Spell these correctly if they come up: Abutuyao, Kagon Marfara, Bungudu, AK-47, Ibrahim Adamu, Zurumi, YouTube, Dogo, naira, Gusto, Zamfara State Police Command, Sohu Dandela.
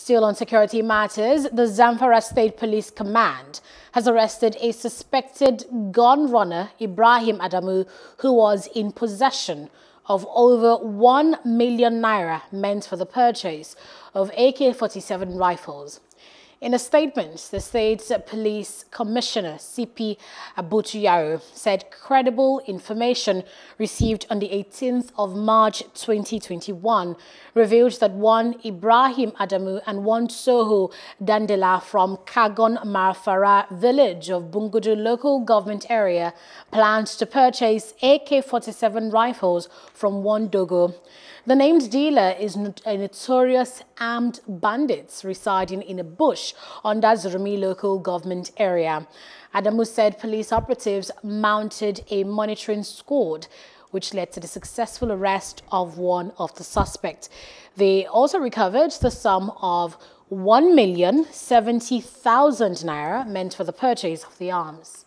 Still on security matters, the Zamfara State Police Command has arrested a suspected gun runner, Ibrahim Adamu, who was in possession of over 1 million naira meant for the purchase of AK-47 rifles. In a statement, the state's police commissioner, CP Abutuyao, said credible information received on the 18th of March 2021 revealed that one Ibrahim Adamu and one Sohu Dandela from Kagon Marfara village of Bungudu local government area planned to purchase AK-47 rifles from one Dogo. The named dealer is a notorious armed bandit residing in a bush on that Zurumi local government area. Adamu said police operatives mounted a monitoring squad, which led to the successful arrest of one of the suspects. They also recovered the sum of 1,070,000 naira meant for the purchase of the arms.